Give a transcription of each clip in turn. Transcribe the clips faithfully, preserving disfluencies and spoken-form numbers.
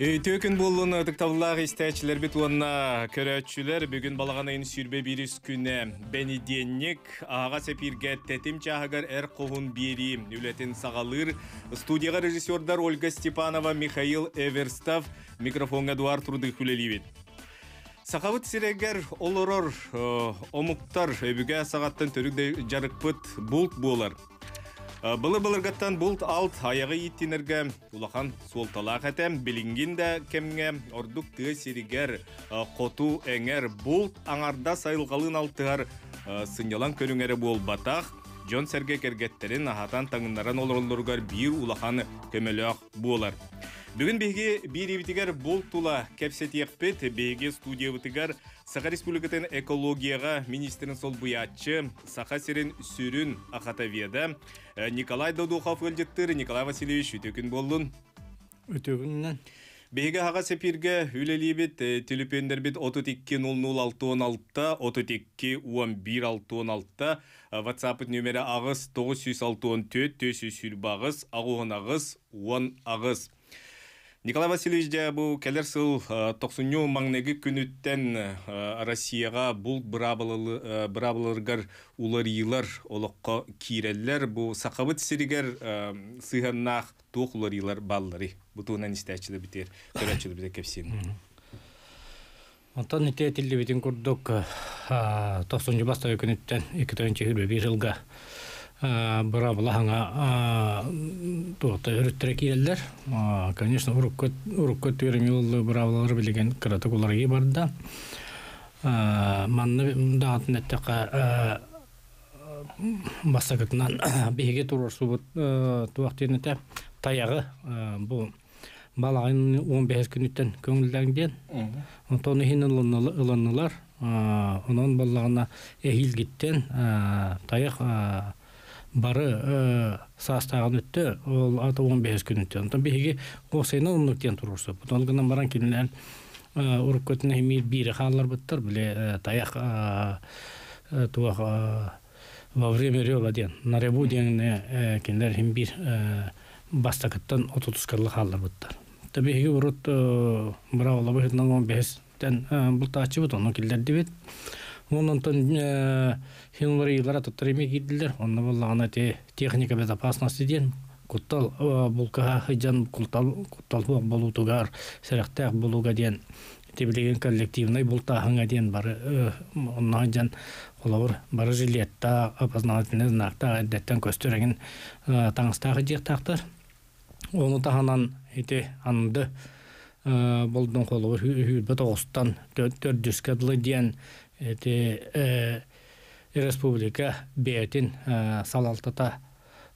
Tökün bolluğunu tıktavlar isteçiler bit onunla köröççüler bugün balağanayın sürbe biris güne beni denlik ağa sepirge tetim çağır er kohun biri ületin sağalır studiyaya rejissörler Olga Stepanova, Mikhail Everstov mikrofona duvar turdu küleliyip Sakavut sireger olurur omuktar büge sağattın törükde jarıkpıt bult bolar Былы-былыргаттан бұлт алт аяғы еттеніргі, улахан солталақ әтем, білінген де кемге, ордук тығы серігер, қоту әңер, бұлт аңарда сайылғалын алтығар, сынялан көріңері бол батақ, жон сәрге кергеттерін ахатан таңынларын олырылырғар бір улахан көмеліақ болар. Бүгін бейге бір евітігер бұлт тұла кәпсетек пет, бейге студия өтігер, Саха Республикатын экологияға министрін сол бұятшы, Саха серін сүрін Ахатаведа, Николай Додухов өлдеттір, Николай Васильевич өтекін болын. Өтекіннен. Бейге аға сәпірге үлелі бет, телепендер бет отыз екі нөл нөл алты он алты, отыз екі он бір алты он алты, WhatsApp-ын нөмері ағыз тоғыз жүз алты он төрт, төсі бағыз, ағуын ағыз, он ағыз. Николай Васильевич, бұл келер сыл тоқсынню маңнегі күніттен Россияға бұл бұрабылырғар улар елар олыққа кейрелер, бұл сақабыт сірігер сұйғаннақ тоқ улар елар баллары. Бұтығынан істі әчілі бітер, көр әчілі бітер кәпсен. Антан үті әтілі бітін күрдік тоқсынню бастағы күніттен екі мың он бес жылға бұрабылағыңа үріттірі келдер. Конечно, ұрыққа түрімі ұлы бұрабылағыр білген қыратық оларға барды. Манны дағатын әттіға бастағытынан бейге тұрырсу туақтен әті таяғы бұл балағын он бес күніттен көңілдәңден. Антоны хинен ұланылар, оның балағына әйілгеттен таяқ бары састағын өтті, ол аты он бес күн өтті. Онтан бейге қосайынан он нүктен тұрғырсы. Бұталғынан баран келінен ұрып көтіне емей бейрі қалылар бұттыр. Біле таяқ туақ вавреме реола ден. Наребу деңіне келінер ем бейр бастақыттан отыз қарлы қалылар бұттыр. Бейге ұрып бұра ола бұйтынан он бестен бұлта ачы бұт, оның келдерді бет. Онтан хенлары елара тұттырыме кейділдер. Онна болағына техника безопасности ден. Құттал бұлқаға қыжан құттал бұлқ болу тұғар, сәріқтәқ болуға ден. Тебілеген коллективнай бұлтағыңа ден бары. Онна қыжан қолауыр бары жилетта, апазнағатынез нақта, әддеттен көстіреген таңыстағы жектақтар. Оны тағанан еті анынды болдың қолауыр үйбет оғыстан төрдіс кәділі ден. Эти республика беятин салалтата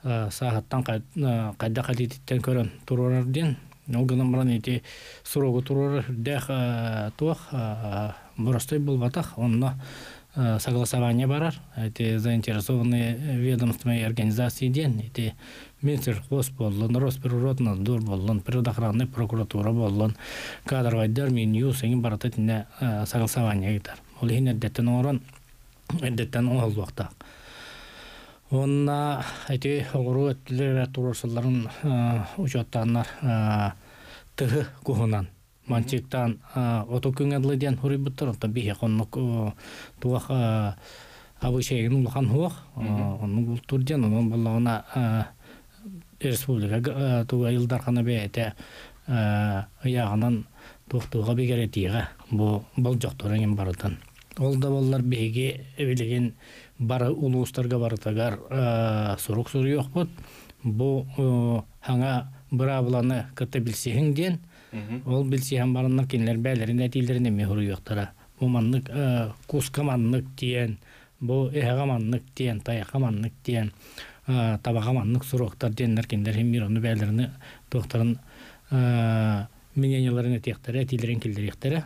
сағаттан қайда қалеттен көрін тұрырден. Оғынан бұрын еті сұрығы тұрыр дәқ туақ бұрыстай бұл батақ. Онына согласование барар. Эти заинтересованные ведомства и организации ден. Эти Минсельхоз болын, Росприроднадзор болын, предохранная прокуратура болын, кадровайдар, Минюс, еңін барататында согласование кетар. Ол ең әддеттен орын, әддеттен оғыл уақтақ. Онына әте оғыру әттілер әттұрысыларын ұчаттанар тұғы құғынан. Манчиктан отық күн әділі ден ұры бұттыр. Онта бейе қонық туақ абышайын ұлған ұлық. Оның бұл түрден, оның болағына республика туға елдарқаны бе әте ұяғынан тұқтуға бекеретіға. Бұл жоқтырыңын барытын. Ол да болар бейге әбелеген бары ұлыстарға барытығар сұруқ-сұры еқ бұд. Бұл ғаңа бұра бұланы күтті білсеғінден, ол білсеғін барынның кенілер бәлерін әтейлеріне мехұры еқтара. Бұл маңнық құсқа маңнық дейін, бұл әға маңнық дейін, таяқа маңнық дейін, табаға маңнық сұруқтар дейінлер кенілер әмір оны бәлеріні доқтарын мененелеріне тектері, әтейлерін келдер ектері.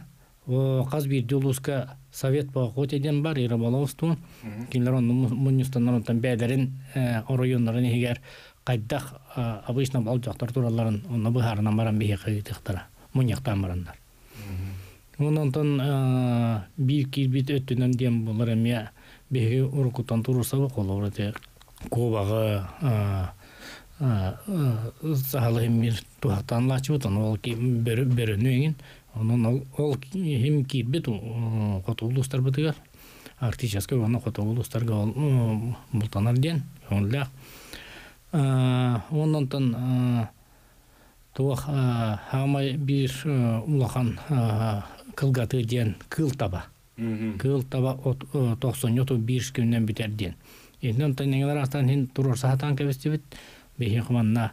Қаз бірде ұлысқа совет бағыт еден бар, ері болауыстың. Келер оның мұнистанларынтан бәдерін, орайонларын егер қайдақ абышына бал жақтар тураларын, оны бұғарынан баран бейе қайтықтыра, мұнияқтан барандар. Онантан бір кербет өттінен дем болар әме бейе ұрықұттан тұрырсағы қолауырады. Қобағы Sağlayım bir tuhatan laçıbıtan ol ki berönüğün onun ol hem ki bitu qotulustlar bitigar arktической ona qotulustlar gal multanar den onla ondan tan tuh hamay bir ulahan kılgatı den kıl taba kıl taba doksan bir günden biter den ondan tan neler astan hin turur sahatan kebestibit Бехихманна,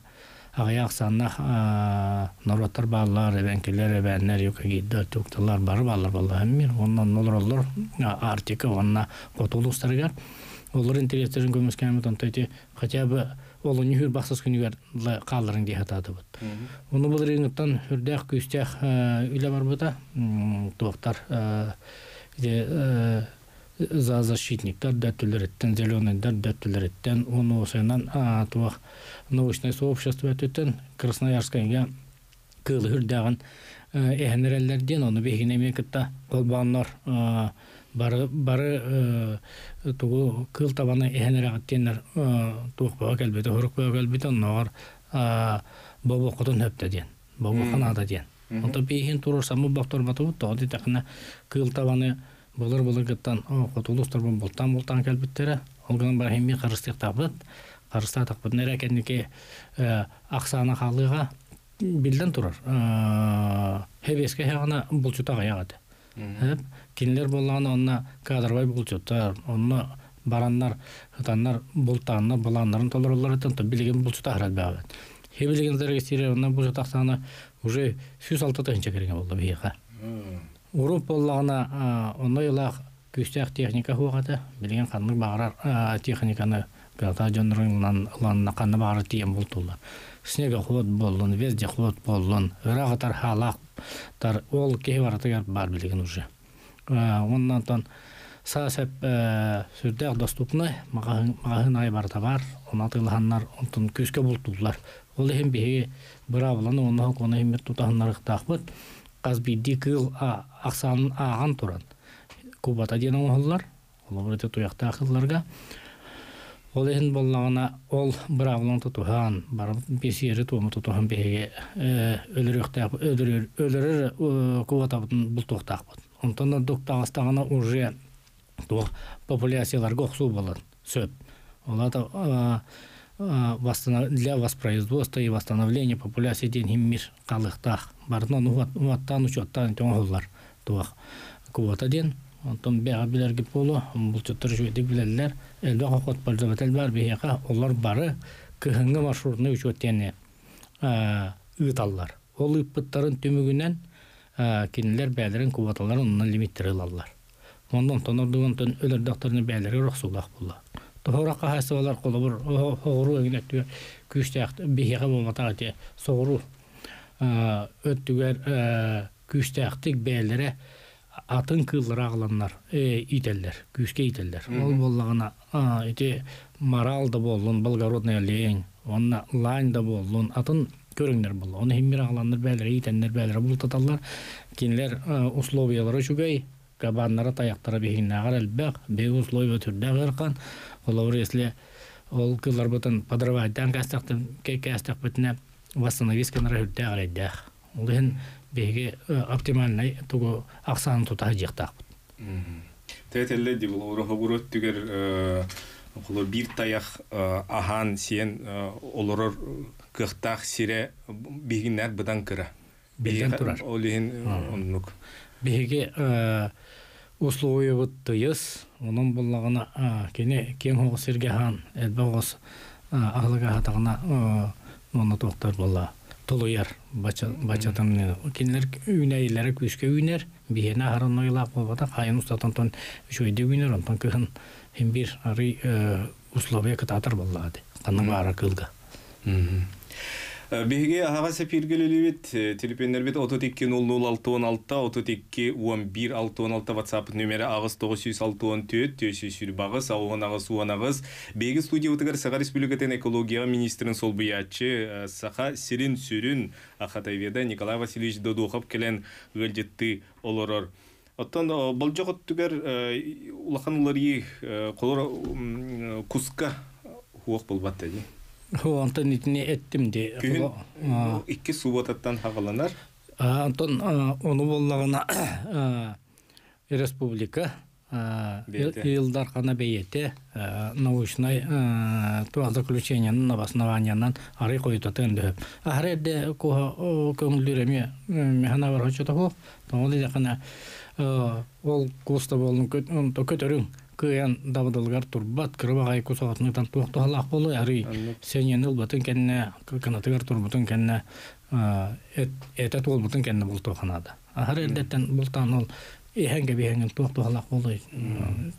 Агаяхсанна, Нароттар баллар, Эбенкелер, Эбеннер, Юкагидда, Тукталар, Барбалар, Баллахамир, Оннан Нолролор, Артика, Онна, Котулустаргар. Олар интерестерін көмескенімі тантойте, хотя бы олы не хүр бақсыз күнігер қалдырын де хатады бұд. Оны бұл рейнгіттан үрдәқ, күйістәқ үйлі бар бұда, туақтар, за защитниктар дәттілереттен, зеленыйдар дәттілереттен, оны осайынан туақ научное сообщество өттен, Красноярскайға кылы үрдәғын әхінерелерден, оны бейгінеме кітті қолбанлар бары туғы кыл табаны әхінерегіттенлер туық баға кәлбеті, хұрық баға кәлбеті, оңағар бабу құтын өптеден, бабу қанададен. Онда бейгін тұрырсамы бақтырматы бұтты, оды тәқіні кыл табаны Болар боларгаттан котулустар болтан болтан калбиттери алган бар хемми карыстык табыт карыста такбыт нерекеннике аксана халыга билден турар хебеске хана булчутага ягады хеп кинлер болгон онна кадрбай булчуттар онна бараннар хатаннар болтанна баланнарын толорлар тан билген булчута харадбагы хебилген зарегистрированнан онна булчутаксаны уже жүз алтыдан чекерген болду бияга Уруппаллағына оныйлақ күстәқ техника хуғаты, білген қанның бағарар техниканы қата жөндіріңнан ұланына қанны бағарар тиен бұлтулы. Снега хуғат болын, везде хуғат болын, ғырағытар халақтар, ол кей баратығар бар білген уже. Оннан тон сасып сүрдәқ доступны мағағын айбарда бар, онатылғаннар, онтын күске бұлтулар. Ол ең бейге бұравыланы, оны қоны емет тұтағынарықтақпыт. Қазбейді кіл ақсанын аған тұран. Кубата ден оңғылар, олабырды тұяқты ақыларға. Ол ең болағына ол бір ағылың тұтуған, барып бесері туымы тұтуған бейге өлірір кубата бұтын бұл тұқтақ бұт. Онтанна дұқтағыстағына уже популяциялар қоқсу болын, сөп. Олады для воспроизводства и восстановления популяции ден химмир қалықтақ. Барынан ұғаттан ұшаттан төңғылар туақ көбатаден. Онтан бәға білерге болу, бұл тұттыр жөйді білерлер. Әлбі қоқат бәрзабетел бар бейеқа, олар бары күхінгі маршрутны үшеттені ұйталар. Ол ұйппыттарын төмігінен кенілер бәлерін көбаталар онынан лимиттері алалар. Ондан тонардығын өлірдақтарыны бәлері рұқсулақ болу. Тұхыраққа қайсығалар қолабыр, оғыру әңінетті күштәқті бейеқа болматағыте соғыру өттігер күштәқтік бәлірі атын кылыр ағыланлар, ителдер, күшке ителдер. Ол болағына марал да болын, болгародный олең, онына лайн да болын, атын көріңдер болы. Оны хеммер ағыланлар бәлірі, ителдер бәлірі бұлтаталар, кенілер условиялары жүгей, қабаннары таяқтары бейгінне ағар әлбәқ, бей условия түрді ғырқан. Олар еслі ол кылар бұтын падырвайдан кәстіқ бітіне восстановискан рахүрдә ғалайдәқ. Ол ең бейге оптимальнай тұғы ақсанын тұтағы жақтақ бұд. Тәтелі де бұл орығы бұрыт түгер бір таяқ аған сен олырыр күқтақ сире бейгінәр бұдан күрі. Бейген тұрар. Ол ең ұнық. Бейге ұслуы бұд тұйыз, оның бұллағына кен оғы серге ған, әлбі оғыз ағылыға хатағына Оны тоқтар болла, толуяр, бачатанын. Кенілер үйнәйлері күшке үйнер, бейіне ағарын ойлақ болбада, қайын ұстатантон үшөйде үйнер, онтан күхін ең бір ары ұсловия кітатар болады, қанның ара кылға. Бейге ағаға сәпергелілі бет, телепендер бет отыз екі нөл алты он алты, отыз екі он бір алты он алты, WhatsApp нөмері ағыз тоғыз жүз алты он төрт, төсесүр бағыз, ауын ағыз, уан ағыз. Бейге студия өтігір Саға Республикатын экология министрін сол бұятшы, Саға Сирин Сүрін Ахатайверда Николай Васильевич Додухап келен ғылдетті олырыр. Оттан бұл жоғыт түгер улақан олар ей қолыр құсқа хуақ болбатты. Ondan itine ettim de. Gün iki subatattan havalanır. Anton onu bollağına Respublika Yıldar Kana Beyeti Nauçnay Tuvazaklüçenyanın Navasnavanyandan arı koyutatın döhüp. Ahirede köngülüremi mehana var hoçotahu. Tamamıyla kana ol kusta bolun kötörün. Кыян давдалгар турбат кырбагай кусагатындан токтолак болу ярый сенен улбатын кенне канатыгар турбутун кенне э эта толбутун кенне бул тоханада ахыр элдеттен бултан ул эхенге бехенге токтолак болу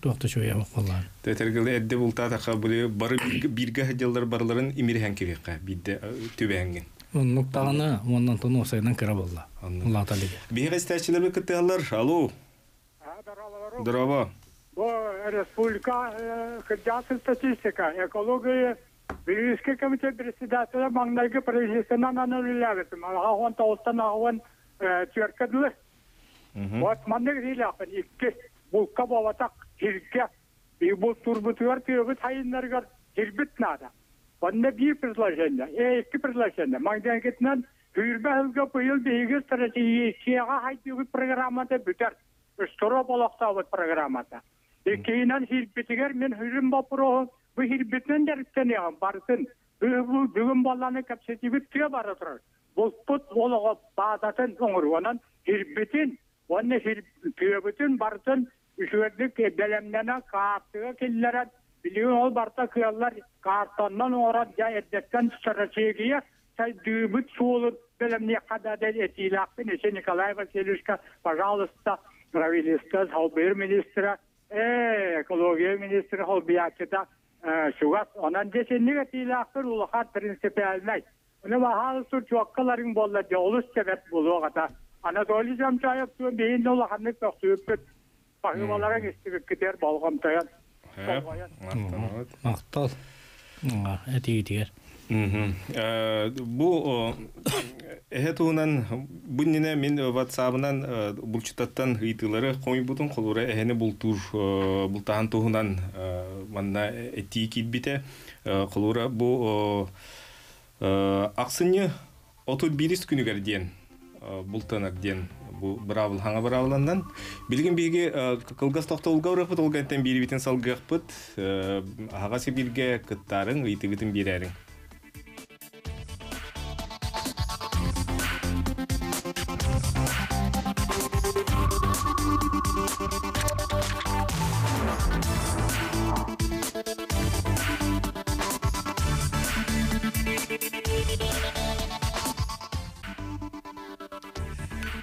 токто чөйө боллар тетергилде эдде бултата кабы бары бирге жылдар барларын имирхенкеге бидде төбеңген нуктаны мондан тоносайдан кыра болла Алла таалага бегестечилерге кыталар алуу здорово Республика, ходячая статистика, экология, Бельгийский комитет председателя Магнайга произнесена на нулевятым, а он толстана, он тверкадлы. Вот маныг зиляхын, икки, бұл кабалатақ, жерге, и бұл турбутуар, пирогыт хайынларгар, жербіт надо. Онда бей предложение, и икки предложение. Магдангетнан, үрбәхілгі бұйыл бейгі стратегия, сеға хайдығы программада бүтер. Үстіро болақта ауыт программада. Кейінен хирбетігер мен үрім бапыру, бұл хирбетінен дәріптен ең барытын, бұл бүгін баланы кәпсетігі түйе бары тұрыр. Бұл пұт олығы бағдатын ұңыр, оның хирбетін, оның хирбетін барытын үшігерлік бәлемдені қаартығы келілерін, білігін ол барыта қиялар қаартаннан оңырат жа әрдеттен стратегия, сәй дүйіміт суылы бәлемне қададен етейлақпен, есе Николай Васильевичка, пожалуйста, правительство, салбер министра, экология министры холбиятыда шугас анан десеннеге тилактыр улахат принципиалнай. Уну бахал сур чоккаларың болла жолуш себеп болугата. Анатолий Жамчаев суу бейин улахатны токтуп кет. Багымаларга кестип кетер балгам таян. Мактал. Этигитер. Бу эхетунан буннине мен WhatsAppнан булчутаттан ыйтылары койбутун колура эхени бултур бултаан туунан манна этики бите колура бу аксыны отыз бир күнүгөр ден бултанак ден бу бравл ханга бравландан билген биге кылгас токтолгор фотолгаттан бири битен салгыпт агасы билге кыттарын ыйтыгытын берерин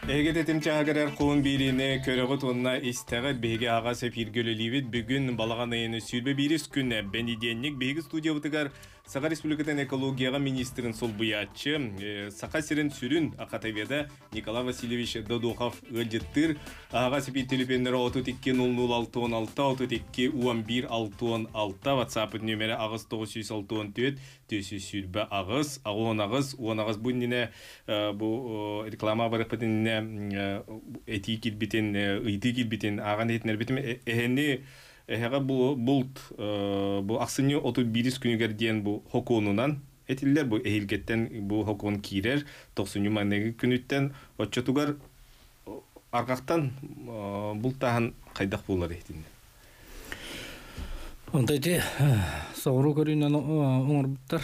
Эгететим чагырар кун бирине көрөгөт онна истегет беге ага сефир гөлөлибит бүгүн балаганайны сүлбө бирис күнне бениденник беги студия бутыгар Саха Республикатын экологияга министрин сол буячы Саха сирин сүрүн Акатаведа Николай Васильевич Додухов өлжеттир ага сефир телефондору отуз эки ноль ноль алты он алты отуз эки он бир алты он алты WhatsApp номери агыс тогуз алты он төрт төрт сүлбө агыс агон агыс он агыс бунине бу реклама барыпытын этикет битен этикет битен аганетнер битем эһени эһега бу булт бу аксыны отуз бир күнгөр ден бу хоконунан этиллер бу эхилгеттен бу хокон кирер токсун юманеги күнүттен отчотугар аргактан бултаан кайдак болор эйтин. Онтайчы сауру көрүнөн оңорбуттар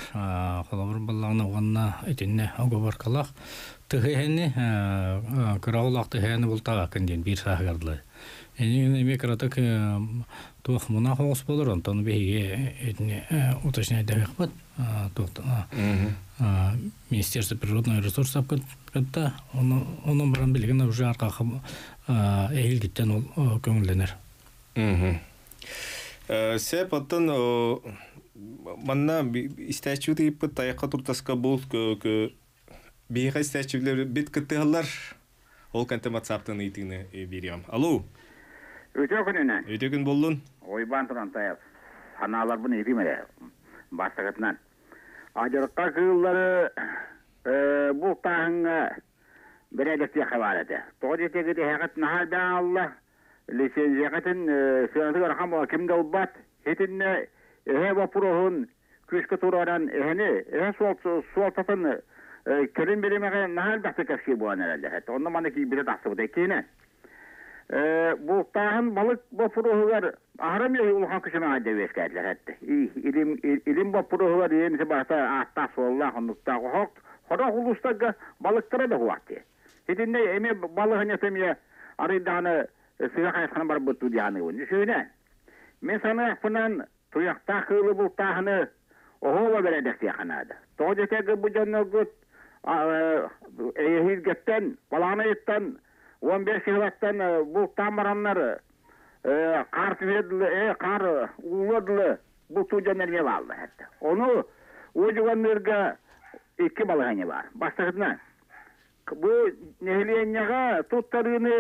калабыр баллагына уганна этинне агобаркалак Тыхени караулак тыхени бултага кенден бир сагырды. Эне микроток тох муна хос болор, онтон беге этне уточнай дагыпт. Тот Министерство природных ресурсов кытта онун баран билген уже арка элгиттен ол көңүлдөнөр. Сеп оттон манна истечути пытайка туртаска болт кө Бейхай стачивлер бит кытыалар ол кантем WhatsAppтан итине берем. Алло. Өтөгүнүнө. Өтөгүн болдун. Ойбан туран таяп. Аналар буну идимеле. Баштагатнан. Ажырыкка кылдары э бул таңга берелектиге хабарда. Тоодетеги дегат нахада Алла лицензиятын сөнүгөр хамма кимде убат. Хетинне эва пурохун كشكتوران هني هن سوالف سوالف فن كريم بري مغني نهال ده تكفي بوانا له حتى عندنا ما نكيد بيرد عصب ده كينه بو طاهم بالك بفروهر أهرم يهون خاكشنا عدي ويش كات له حتى إيه إلين إلين بفروهر ينسى بعثا عطاس والله خنطة وحط خدا خلص تجا بالك ترى ده وقته هتني إمي بالله نسميه أريد أنا سياقة خنا بربطو ديانه ونشونه مثلا فنان تويحتاج لبول طاهنه وهو بلده سياقنا هذا توجه كذا بجنة قط يهيد جتن بلانه جتن وان بيشيله جتن بول تامرنر قارت هيدل إيه قار ولدل بتو جنة نيلالله هذا أنو وجوان نرجع إكبالها نيلار باستخدنا بو نهلينيها توترينه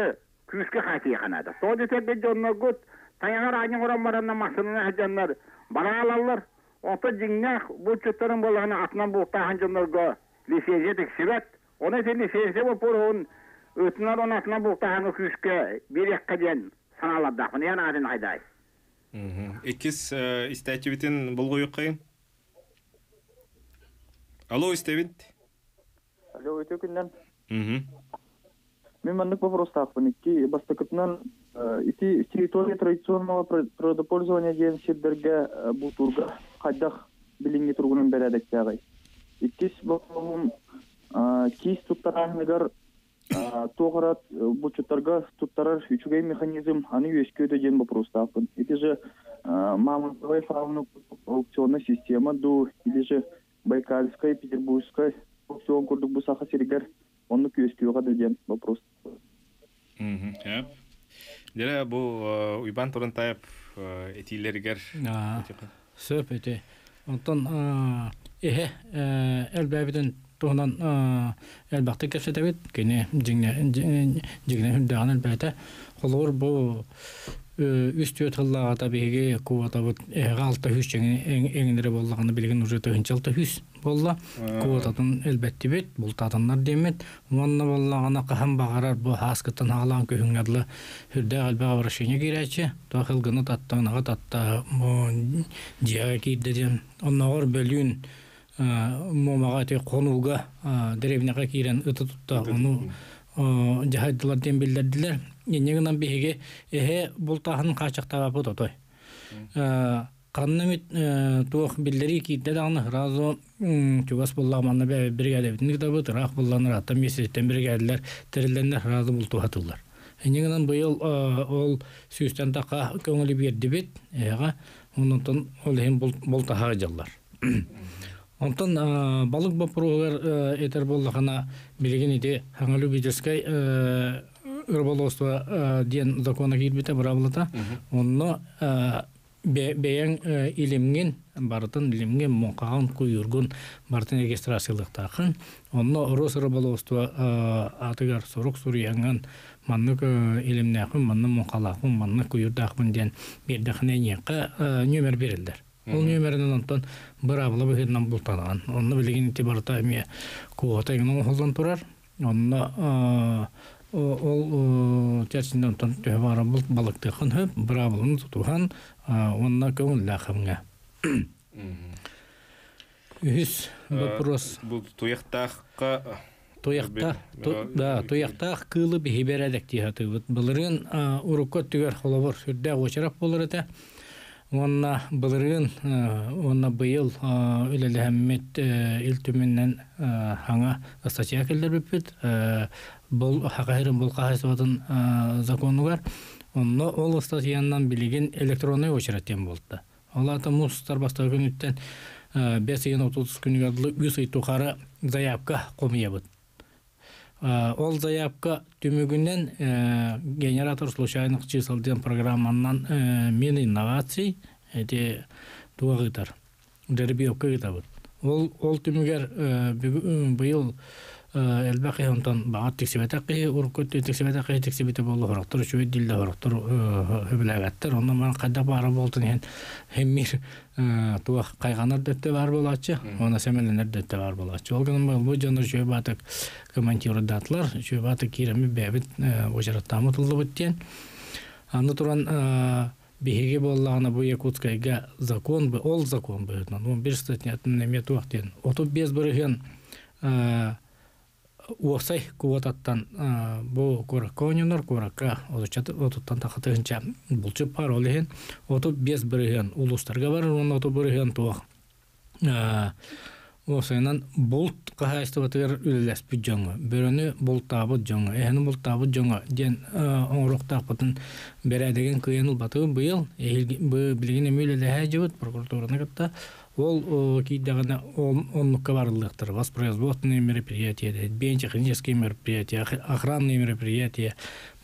كيسك خاتي خنادا توجه كذا بجنة قط Таяңар айның орамарына мақсынына әжәннәр бара алалар, оты жиннәк бұл чөттәрін болғаны атынан бұлықта ханжынларға лифезе тексебәт. Оны те лифезе бұл бұрғын өтінар оны атынан бұлықта ханы күшке берекке ден саналадақын, ян арын айдай. Экіз істәтебетін бұл қойыққайын. Алло, істәбет. Алло, өте күннен. Мен мәндік бұпырыстақпын, екі бастықытынан... Ити территория традиционного продопользования ден шеддерге бул турга кайдах билинге тургунун бередек тагы. Итис болом кис туттарагыр тогырат бул чуттарга туттарар үчүгэй механизм аны өскөдө ден вопростапын. Ити же мамонтовая фауна аукционная система ду или же байкальская, петербургская аукцион курдук бу саха серигер онук өскөгө да ден вопрос. Дела бу уйбан турунтайып этилергер сөп эте. Онтон эхе элбэбиден туунан элбакты кепсетебит, кене жигне хүлдаган элбэте. Холор бу үстүөт хыллага табиги куатабыт алты хүс жеген эңиндире боллаганы билген уже төгүнчө алты хүс болла. Куататын элбетти бет, бултатаннар демет. Монна боллагана кахам багарар бу хаскытын алан көһүнгәдле хүрдә алба барышыны кирәче. Тахылгыны таттанага татта диага киддем. Оннагыр бөлүн момагаты конуга деревняга кирен ыты тутта аны жаһатлар дем билдердилер. Нигынан биһиге эһе бул таһын качактабы тотой. Канны мит туох билдери киддаганы разо чугас булламанны бе биргелеп нигдабы рах булланыр ата месеттен биргелер терилденнер разы бул туатылар. Нигынан быйыл ол сүстен така көңүлү берди бит. Эга онтон ол эм бул таһа жаллар. Онтон балык бапругар этер боллагана билген иде хаңылы бидескай рыболовство ден закона кирбите бравлата, онно беян илимген бартын илимген моңкаган куйургун бартын регистрациялык тахын, онно рос рыболовство атыгар сорук сурыянган маннык илимнахын, манны моңкалахын, манны куйурдахын ден бердахыненеке нөмер берилдер. Ол нөмерден онтон бравла быхырнан бултанаган. Онно билген ити барта эме куота эңин холдан турар. Онно ол чечинден төбара бул балыкты кынып, бравлын тутуган, онна көңүл лахымга. Үс вопрос. Бул туяктакка туякта, да, туяктак кылы бибередек тиһаты. Булырын урукот түгөр холобор сүрдө очарап болор эте. Онна булырын онна быйыл эле Хаммет илтүмүнөн хаңа статья келдирип бит. Бұл хақайрын бұл қағайсуатын законы бар. Онында ол ұстатияннан білеген электронный өшіреттен болды. Олаты мұстар бастығы күніттен бес отыз күнігі адылы үсі тұқары заябқа қомия бұд. Ол заябқа түмігінен генератор случайных чисалден программаннан мен инноваций туға ғытар, дәрбеукі ғыта бұд. Ол түмігер бұйыл الباقي هم تن بعض تكسبات قي وركوت تكسبات قي تكسبات بالله هرطر شوي ديل هرطر هبلعتر هم من قد بعرف بولتنين همير توه قيغنر دت بعرف بلاتشة وانا سمعنا ندت بعرف بلاتشة والجنب البوجنر شوي بعتك كمان تيرد داتلر شوي بعتك كيرمي بعبد وجرت تامو تلبتين عندنا طبعا Беге боллағына бұй Якутскайға закон бұй, ол закон бұй. он бір статнятын немет уақытын. отыз бес бірігін уақсай куататтан бұл көріккөнінір, көрікка отыттан тақытығынша бұлчып пар олығын. отыз бес бірігін ұлыстарға бар, оның отыз бірігін туақ. Осайынан бұлт қағайсты батығыр үлілес бүт жоңы, бөріні бұлт табыт жоңы, әйіні бұлт табыт жоңы, ден оңырықтақ бұтын берәдіген күйеніл батығы бұйыл, білігіне мөлелі әйі бұт прокуратураны қытта, ол кейдіғана онлыққа барылдықтыр, воспроизводственные мероприятия, бенчехнические мероприятия, охранные мероприятия,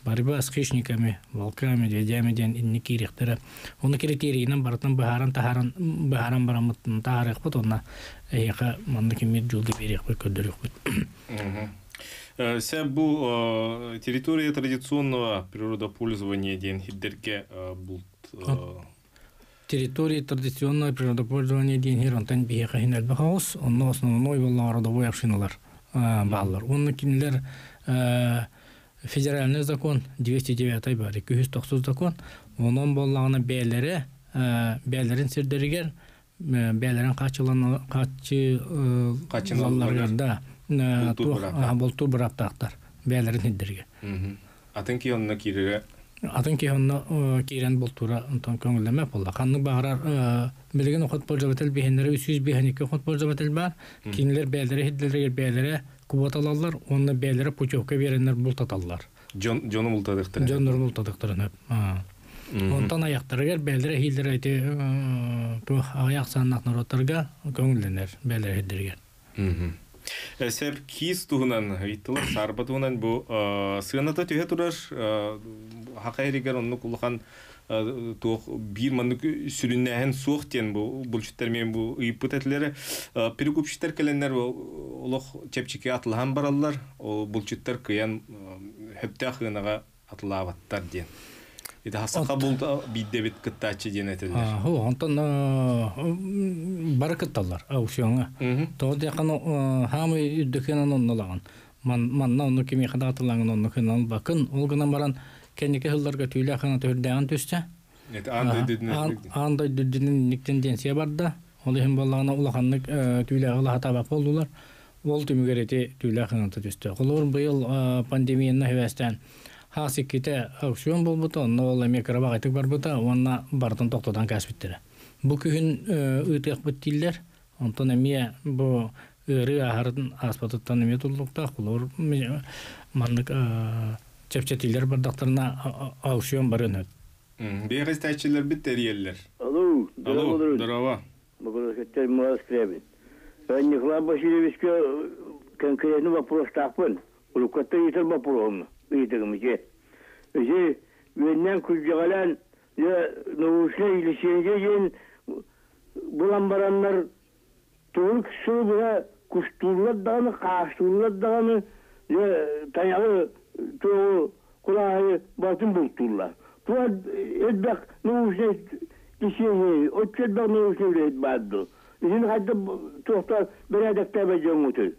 борьба с хищниками, волками, медведями, день кирихтера. Он на кирихтеринам братан бахаран тахаран бахаран барамтан тахарах вот он на яха мандакимид джулди перех покодерих вот. Вся бу территория традиционного природопользования день хидерке бут. Территории традиционного природопользования день хирантан биеха хинель бахаус. Он на основной волна родовой общинлар баллар. Он на кинлер федеральный закон двести девятый бар, екі жүз тоқсан закон, оның боллағына бәлері, бәлерін сердерігер, бәлерін қачыларында бұлту бұраптақтар, бәлерін еддерге. Атын кейонына кейрері? Атын кейонына кейрен бұлтура көңілдемеп болды. Қанның бағарар білген ұқыт болжабатыл бейінлері, үш жүз бейінекі ұқыт болжабатыл бар, кейінлер бәлері, еддерігер бәлері, кубаталалар, онны бәлері путевка беренер бұлтаталар. Жоны бұлтадықтырын? Жоны бұлтадықтырын. Онтан аяқтарығыр бәлері хилдер айты аяқ санақ нараттарға көңілденер бәлері хилдергер. Сәп кейс тұғынан, виттілар сарба тұғынан бұ сығаната түйе тұрар хақайрегер онны құлыған тоқ бір мандық сүріннәген соқтен бұлшыттар мен ұйпыт әтілері перекөпшіттер кәленлер олық чәпчеке атылған баралар бұлшыттар күйен хөпті ақығынаға атылағаттар ден. Еді хасақа болды бейдебет күтті әтші ден әтілдер. Онтан бары күтталар әушіоңа. Тоғыз яқын хамы үддікенен оннылаған. Манна оны кеме қада атылағын оны көнен бақын. Олғынан баран кәнеке жылдарға түйлі ақына түрдәген түсті. Андай дүрдінің нектенденсия барды. Ол ең болағына ұлақанны түйлі ағыла хатабақ болдылар. Ол түмігереті түйлі ақына түсті. Құлығыр бұйыл пандемияны хөвәстен хас екеті аукцион бол бұты, онна ол әме қарабақ айтық бар бұты, онна бартын тоқтадан кәсбеттері. Бұл күйін өйтіқ бүттейлер, онтан әме бұл өрі ағардың аспатыттан әме тұлдықта құлығыр маңдық чәпчәтейлер бардақтарына аушион барын өт. Бейғіз тәтшілер біт тәрелілер. Алло, дырава. Бүгірхеттер Мураз Кребет. Бән Николай Баширевичке конкретный вопрос тақпын. Рукатта етір бапырғымны. Үйдігіміке. Үзе, өннен күзжеғалан, наушына елесенде ең бұлан баранлар тұғын күші бұға күштуырлат дағаны, қаштуырлат дағаны, таяғы то кулаги батым бултулла. Туа эдбак нуушет кишеге, отчетбак нуушет бадду. Изин хатта тохта берадактабе жомутул.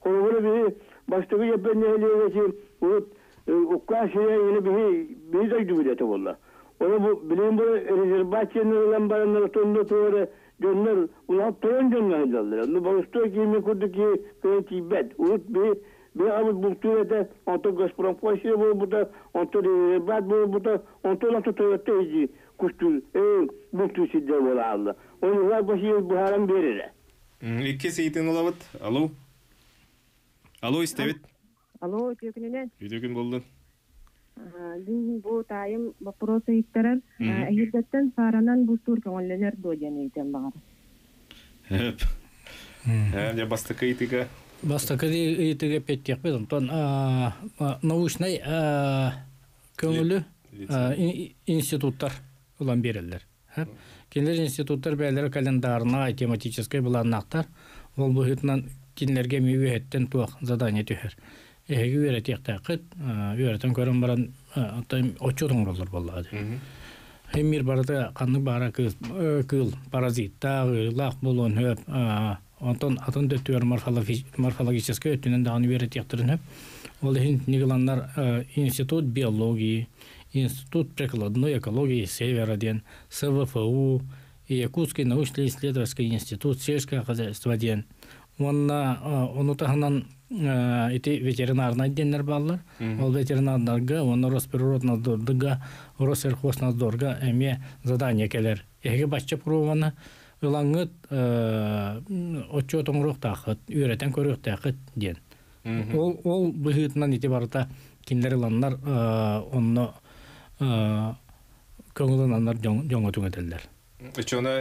Холгула бири баштагы япен элегеси вот уккашия или бири бизайду бидете болла. Ону бу билем бу резервациянын баранлар тондо туура жоннор улап тоон жоннайдалар. Ну башта кими кудуки кентибет. Ут би Беғамыз бұлтуеті, онты Госпром қойшығы болып бұта, онты бәд болып бұта, онты ұлақты тойетті өзі күштіл, әң бұлтуесідер бола алды. Оның ғай башығы бұхарам береді. Екке сейтін ұлабыт, алу? Алу істәбет? Алу, өтекінінен? Өтекін болдың. Зің бұл тайым бақпырос өйттерін, әйірдеттен саранан бұлтуыр көңілінер дойден өйтен бағар. Әп, әне бастықы өйтігі? Бастакари итеге петтек бедом, тон научный көңілі институттар ұлан берелдер. Кенлер институттар бәлері календарына тематическай бұланнақтар, ол бұхытынан кенлерге мүйеттен туақ задание түйер. Ехегі үйретек тәқіт, үйреттен көрін баран отчетың болыр болады. Хеммер барады қанның бара күйіл, паразитта, ғылақ болуын өп, Антон атын дөттүер морфологическа өттүнен дағаны берет яқтырын өп. Ол ең негіланлар институт биологии, Институт прикладной экологии «Север-один», СВФУ и Якутский научно-исследовательский институт сельского хозяйства-один. Он утахнан ветеринарный денер баллар, он ветеринарнарга, он Росприроднадзорга, Россельхознадзорга эме задание келер. Эхе бачча пробована, улангыт отчетом рухтахат, үйретен көрюхтахат ден. Ол бұйытынан еті барыта кендері ланнар онны көңілін аннар жоңы түңетелдер. Өчөна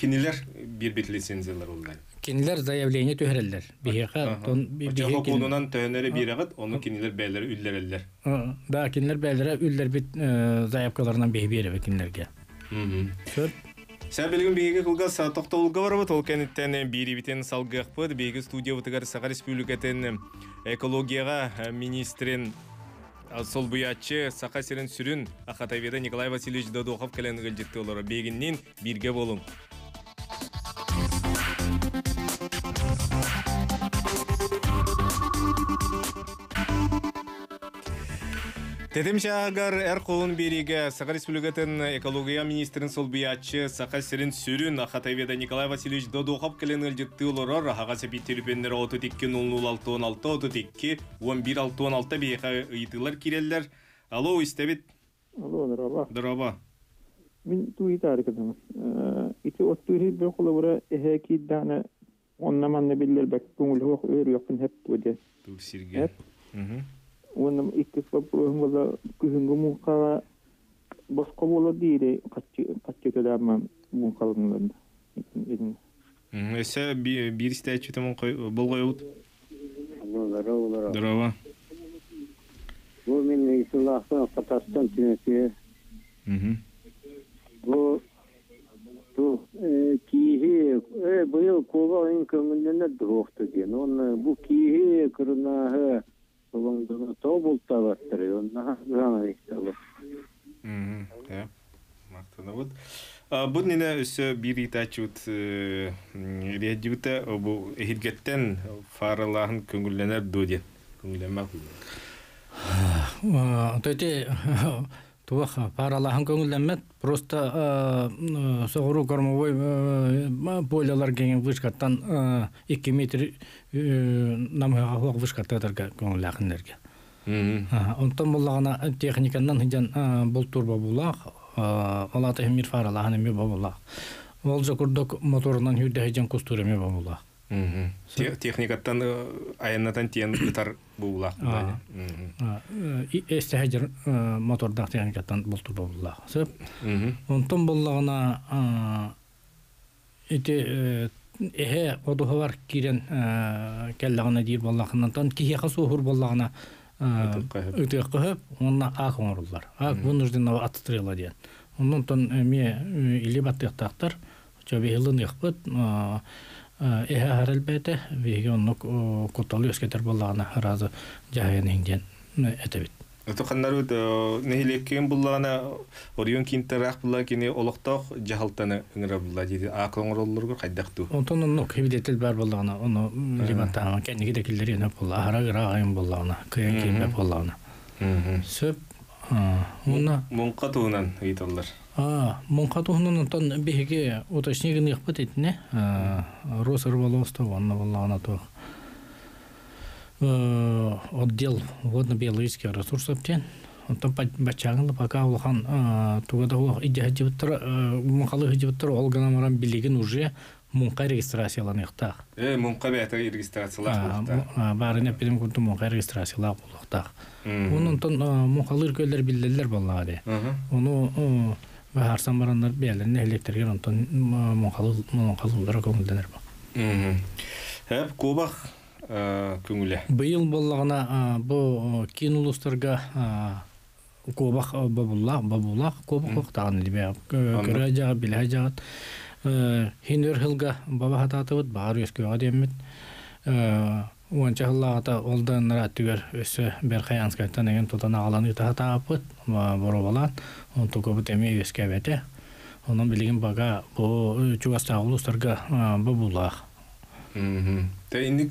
кенелер бербетлесензелер олдай? Кенелер заявление төхерелдер. Өчөға қолынан төхенері береғат, оны кенелер бәлері үлдер әлдер? Да, кенелер бәлері үлдер бет заявкаларынан бей беребе кенелерге. Көрт? Сәбелгін бейге қылғаса тоқта олға барабы толкен еттен бейре бетен салғы ақпыд. Бейге студия бұтығар Сақа Республикатын экологияға министрин сол бұятшы Сақа Серен Сүрін Ақатайведа Николай Васильевич Додохов кәлен ғылжетті олары. Бейгіннен берге болым. Тетемшағар әр қолын береге Сақа Республикатын экология министрін сол биятшы Сақа Серен Сүрін Ақатайведа Николай Васильевич Додохов кәлен әлжетті оларар аға сәпеттері бендер отыз екі нөл алты он алты отыз екі он бір алты он алты бейқа ұйтылар керелдер. Алло, істәбет? Алло, дұраба. Дұраба. Мен тұйы тарықыдым. Иті өттүрі бір қолы бұра әхәкі дәне оннаманны білдер бәк көңілі оқ өр өқін әп өде. Тұр Уонам иккес вопросом была кухонго мукала, басковола дире каче каче кадама мукала нанда. Эсе би биристе читамон болгоют. Здорово, здорово. Во мене исулахсан катастан тинесе. Мм. Во то кие э бел кова инкомнене дрохтеген. Он бу кие кырнага Лондона то был товарный, он на границе был. Мм, да. Мартина вот. А будни на все бирита чуд реагирута, обо хитгеттен фаралахан кунгленер дуден, кунглема. А то те то фаралахан кунглемет просто согру кормовой поле ларгенг вышкатан икки метр. Намыга хох вышкаттарга көңүлләхендерге. Онтон буллагына техникадан хыдан бул турба булак, алаты мир фаралаһын мир булак. Ол жокурдык моторунан хүйдә хыдан кустура мир булак. Техникадан аяннатан тен битар булак. Эсте хыдан моторда техникадан бул турба булак. Онтон буллагына эти Эхе одуховар кирен келлағына дейір боллағынан тон кихеха сухур боллағына өте қығып, онына ақ оңырылар. Ақ бұнырден атыстырыла дейін. Онын тон ме үлі баттықтақтар, жөбе елін еқпыт, эхе әрілбәді, веге онық құтталы өскетер боллағына разы жағайын еңден әті бет. Өтіқандар өт, нәйлеккен боллағына орион кентер ақ боллағы кені олықтақ жағалтаны үңірі болла дейді. Ақыл оңырылырғы қайдақты? Онтан оның қебедетіл бар боллағына, оны лиматтағына, кәнеге декілдері еніп болла, ара-гыра ғайым боллағына, көйен кеймеп боллағына. Сөп, оны... Мұнқа туғынан үйт олар. Мұнқа туғынан ұнтан бейге оташнегін еқпет етіне, Росыр болуғыз отдел водно-биологических ресурсов тен, он там бачагала пока улахан тугада улах идеативтер, мухалых идеативтер олганамарам билеген уже мунка регистрация ланехтах. Э мунка бета регистрация ланехтах. А барыня пидем кунту мунка регистрация ланехтах. Он он там мухалыр көлдер биллелер балларе. Оно бахарсамарандар биелен электрик он там мухалыр мухалырдара көңүлденер ба. Эп кубах көңілі. Бұл болағына бұл кен ұлыстарға көбақ бабулақ, көбақ қоқтағын дебе. Көрі жағат, білі жағат. Хен өрхілгі баба қататы бұд, бағар өз көйіға демет. Оңынша қылағата олдан рәттігер өсі Берқаянскайттан еген тұтан ағаланы ұтаға тағап бұд, бұру болан. Оның тұқы бұд әме өз көйбәті. Оның білігін баға бұл чуғастағы ұлыстарға бабулақ. Тәйнек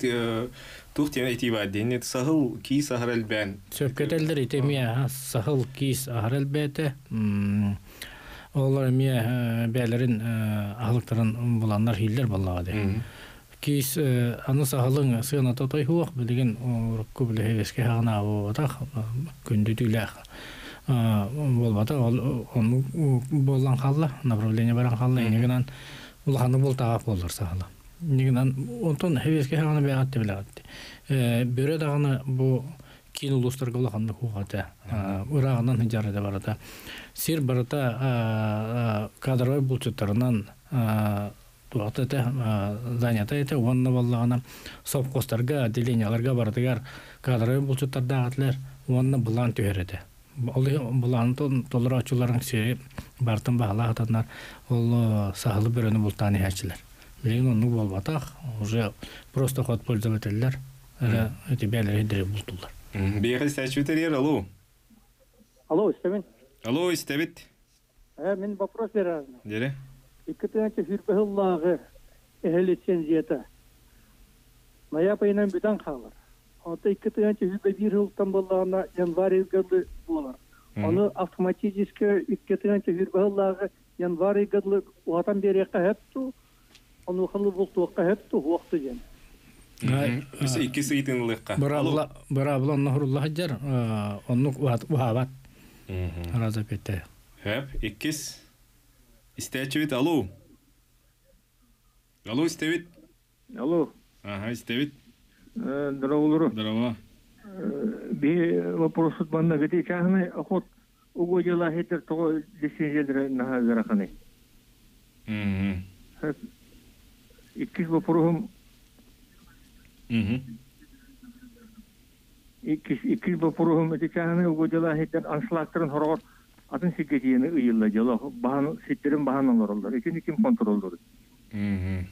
тух тәне итибат дәне сахыл кис ахрал бән. Сөпкәтәлдер итемия сахыл кис ахрал бәте. Олар мия бәләрен аһлыктарын буланнар хиллер буллага ди. Кис аны сахылын сына тотой хуак белгән күпле хевескә хана вата күндүтүләр. Булбата аны булган халла, направление барган халла инегеннән улханы бултага булдыр сахыла. Нигнан онтон хевеске хана беат дебелат. Э бөрө дагына бу кин улустарга улганны хугата. Урагынан хижарыда барата. Сир барата кадровой булчуттарынан туатта занята эте онна баллагына совхоздарга, отделенияларга бардыгар кадровой булчуттарда атлар онна булан төһөрөдө. Олы булантын толорачуларың се бартын багала атаннар ол сахылы бөрөнү бултаны хачылар. Блин, ну болбатах уже просто ход пользователлер эти бәләре дә булдылар. Бегез сәчүтәләр алло. Алло, Стебет. Алло, Стебет. Э, мин вопрос берәзме. Дире. Икетенче фирпеллагы лицензията. Мая пәйнән битан халар. Ата икетенче фирбер юлдан булларына январь гыды булар. Аны автоматически икетенче фирпеллагы январь гыды ватан берәкә хәпту. Ону хылы бултуакка хәпту вакыты ген. Ай, исе икесе итенлекка. Бара, бара булан Нахрулла хаҗар, онну вахабат. Раза пете. Хәп икес. Истәчевит алу. Алу истәвит. Алу. Ага, истәвит. Э, дравулру. Драва. Би вопрос банна гыти чахны охот угодила хетер то лицензиядер нахазараханы. Мм. Хәп Иккис вопросом. Угу. Иккис иккис вопросом эти чаны угодила хитен аншлактрын хорор атын сикетине ыйылла жала баһан ситтерин баһанын оролдор. Ичини ким контролдор. Угу.